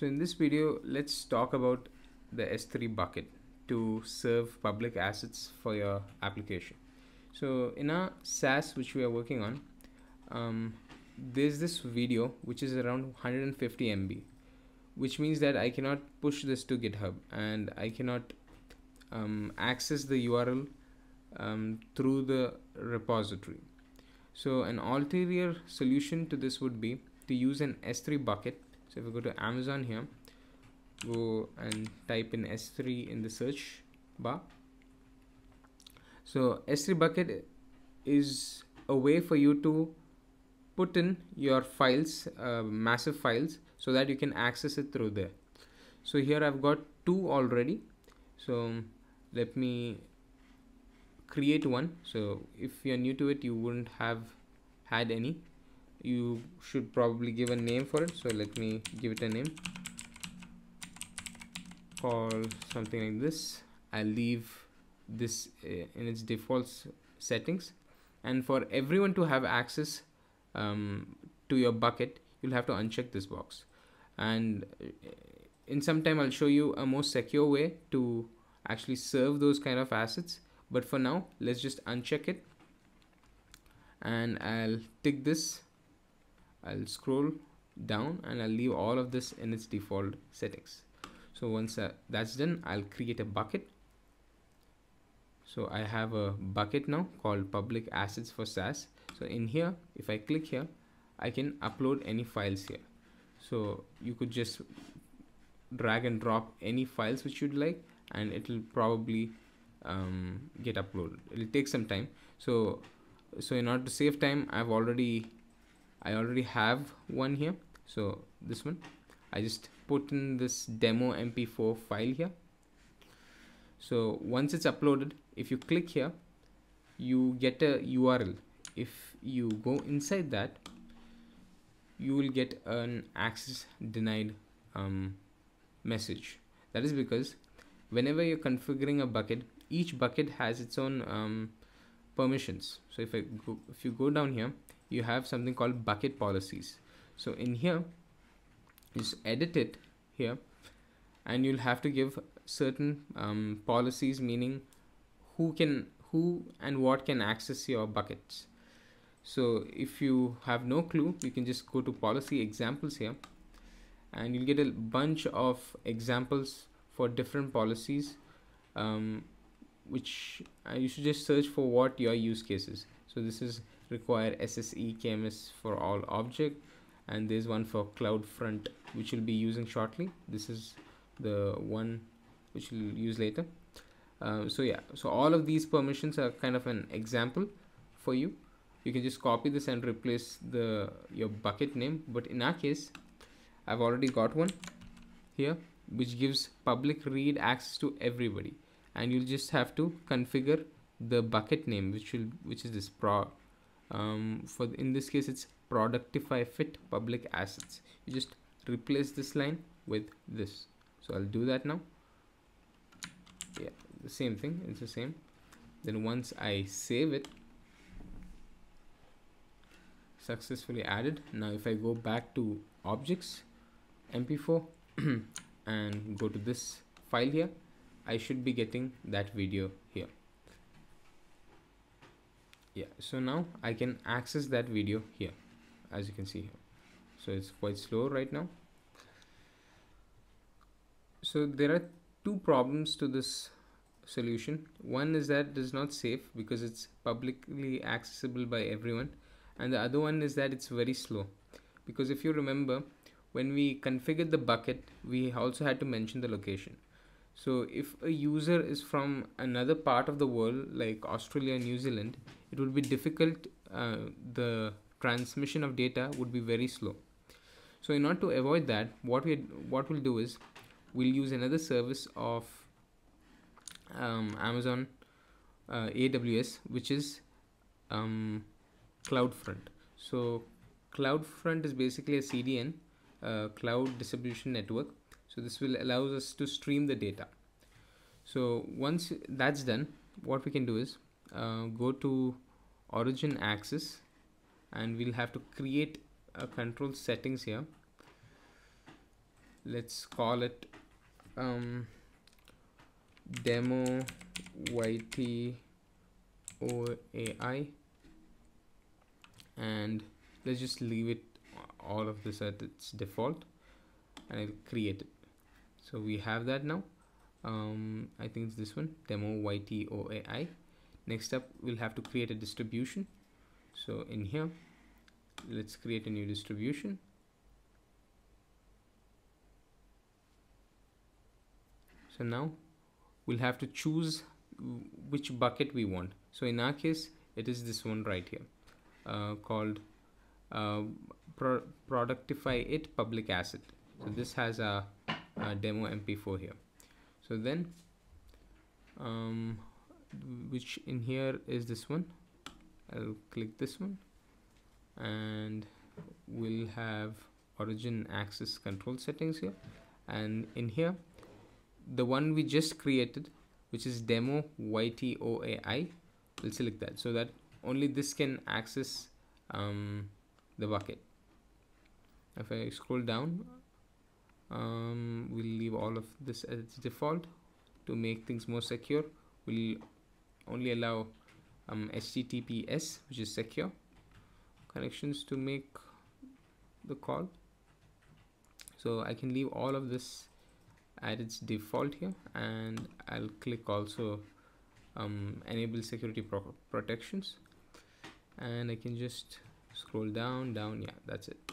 So in this video, let's talk about the S3 bucket to serve public assets for your application. So in our SaaS, which we are working on, there's this video, which is around 150 MB, which means that I cannot push this to GitHub and I cannot access the URL through the repository. So an ulterior solution to this would be to use an S3 bucket. So if we go to Amazon here, go and type in S3 in the search bar. So S3 bucket is a way for you to put in your files, massive files, so that you can access it through there. So here I've got two already. So let me create one. So if you're new to it, you wouldn't have had any. You should probably give a name for it. So let me give it a name. Call something like this. I'll leave this in its default settings. And for everyone to have access to your bucket, you'll have to uncheck this box. And in some time, I'll show you a more secure way to actually serve those kind of assets. But for now, let's just uncheck it. And I'll tick this. I'll scroll down and I'll leave all of this in its default settings. So once that's done, I'll create a bucket. So I have a bucket now called public assets for SaaS. So in here, if I click here, I can upload any files here. So you could just drag and drop any files which you'd like, and it'll probably get uploaded. It'll take some time. So in order to save time, I already have one here. So this one, I just put in this demo mp4 file here. So once it's uploaded, if you click here, you get a URL. If you go inside that, you will get an access denied message. That is because whenever you're configuring a bucket, each bucket has its own permissions. So if you go down here, you have something called bucket policies. So in here, just edit it here, and you'll have to give certain policies, meaning who and what can access your buckets. So if you have no clue, you can just go to policy examples here, and you'll get a bunch of examples for different policies, which you should just search for what your use case is. So this is require SSE KMS for all object, and there's one for CloudFront, which you'll be using shortly. This is the one which you'll use later. So yeah, so all of these permissions are kind of an example for you. You can just copy this and replace your bucket name. But in our case, I've already got one here, which gives public read access to everybody. And you'll just have to configure the bucket name, which is this in this case, it's Productify fit public assets. You just replace this line with this. So I'll do that now. Yeah, the same thing, it's the same. Then once I save it, successfully added. Now if I go back to objects, mp4 and go to this file here, I should be getting that video here. Yeah, so now I can access that video here, as you can see here. So it's quite slow right now. So there are two problems to this solution. One is that it is not safe because it's publicly accessible by everyone. And the other one is that it's very slow. Because if you remember, when we configured the bucket, we also had to mention the location. So if a user is from another part of the world, like Australia, New Zealand, it would be difficult. The transmission of data would be very slow. So in order to avoid that, what we'll do is we'll use another service of Amazon AWS, which is CloudFront. So CloudFront is basically a CDN, Cloud Distribution Network. So this will allow us to stream the data. So once that's done, what we can do is go to origin access, and we'll have to create a control settings here. Let's call it demo YT OAI, and let's just leave it all of this at its default, and I'll create it. So we have that now. I think it's this one, demo YT OAI. Next up, we'll have to create a distribution. So in here, let's create a new distribution. So now we'll have to choose which bucket we want. So in our case, it is this one right here, called Productify it public asset. So this has a demo MP4 here. So then which in here is this one. I'll click this one, and we'll have origin access control settings here, and in here the one we just created, which is demo YT OAI, we'll select that so that only this can access the bucket. If I scroll down, we'll leave all of this as its default. To make things more secure, we'll only allow HTTPS, which is secure connections, to make the call. So I can leave all of this at its default here, and I'll click also enable security protections, and I can just scroll down. Yeah, that's it.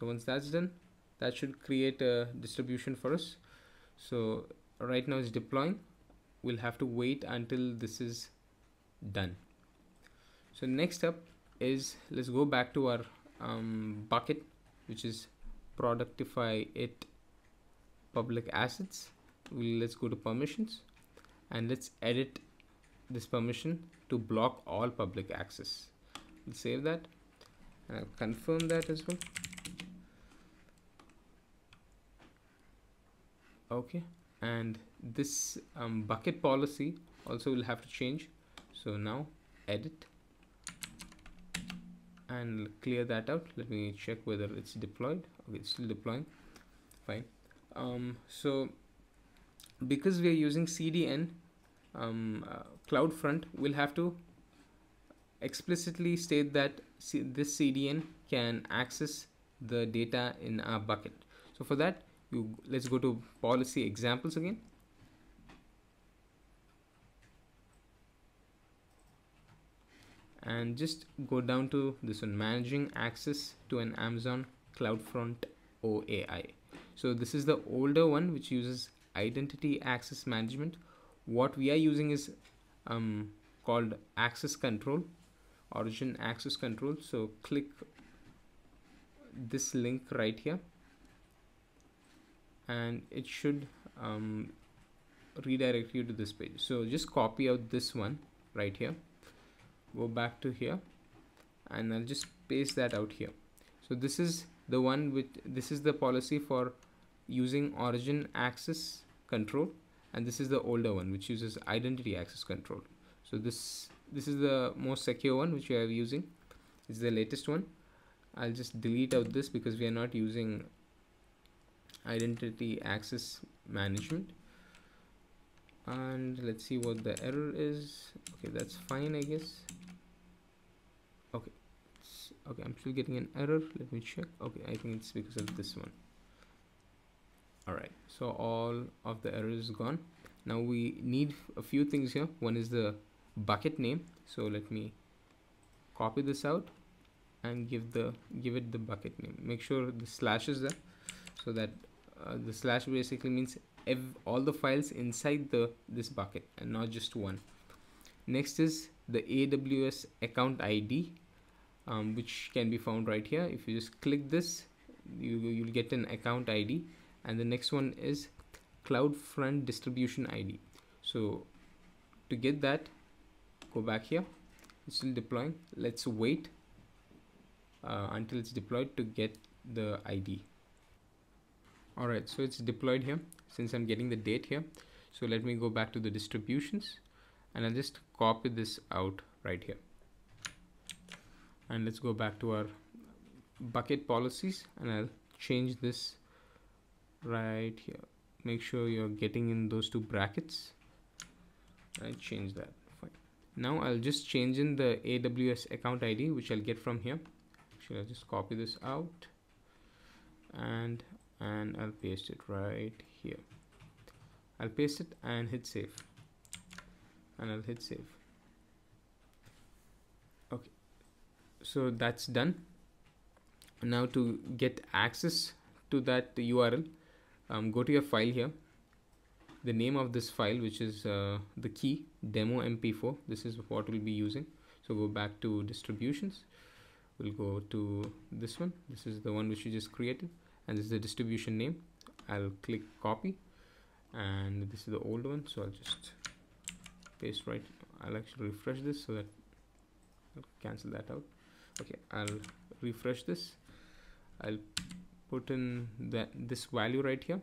So once that's done, that should create a distribution for us. So right now it's deploying. We'll have to wait until this is done. So next up is, let's go back to our bucket, which is Productify it public assets. Let's go to permissions, and let's edit this permission to block all public access. We'll save that, and I'll confirm that as well. Okay, and this bucket policy also will have to change. So now edit and clear that out. Let me check whether it's deployed. Okay, it's still deploying. Fine. So because we are using CDN, CloudFront will have to explicitly state that this CDN can access the data in our bucket. So for that, let's go to policy examples again. And just go down to this one, managing access to an Amazon CloudFront OAI. So this is the older one, which uses identity access management. What we are using is called access control, origin access control. So click this link right here, and it should redirect you to this page. So just copy out this one right here, go back to here, and I'll just paste that out here. So this is the one with, this is the policy for using origin access control, and this is the older one which uses identity access control. So this is the most secure one which we are using. It's the latest one. I'll just delete out this because we are not using identity access management. And let's see what the error is. Okay, that's fine, I guess. Okay, okay, I'm still getting an error. Let me check. Okay, I think it's because of this one. All right, so all of the errors gone. Now we need a few things here. One is the bucket name. So let me copy this out and give it the bucket name. Make sure the slash is there, so that the slash basically means all the files inside this bucket and not just one. Next is the AWS account ID, which can be found right here. If you just click this, you'll get an account ID. And the next one is CloudFront distribution ID. So to get that, go back here. It's still deploying. Let's wait until it's deployed to get the ID. Alright, so it's deployed here. Since I'm getting the date here, so let me go back to the distributions, and I'll just copy this out right here. And let's go back to our bucket policies, and I'll change this right here. Make sure you're getting in those two brackets. Right, change that. Fine. Now I'll just change in the AWS account ID, which I'll get from here. Should I just copy this out and I'll paste it right here. I'll paste it and hit save. And I'll hit save. Okay, so that's done. Now to get access to that URL, go to your file here. The name of this file, which is the key demo mp4, this is what we'll be using. So go back to distributions, we'll go to this one. This is the one which you just created, and this is the distribution name. I'll click copy, and this is the old one, so I'll just paste right. I'll actually refresh this so that I'll cancel that out. Okay, I'll refresh this. I'll put in that this value right here.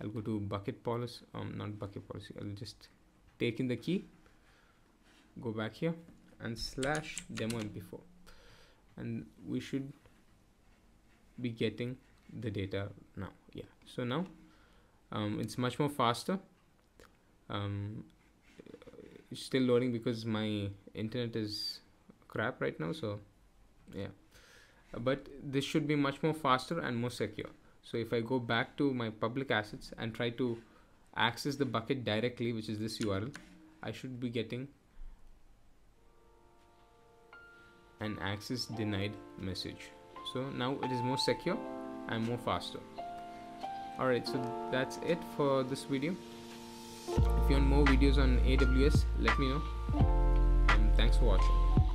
I'll go to bucket policy, not bucket policy. I'll just take in the key, go back here and slash demo mp4, and we should be getting the data now. Yeah, so now it's much more faster. It's still loading because my internet is crap right now, so yeah, but this should be much more faster and more secure. So if I go back to my public assets and try to access the bucket directly, which is this URL, I should be getting an access denied message. So now it is more secure and more faster. Alright, so that's it for this video. If you want more videos on AWS, let me know. And thanks for watching.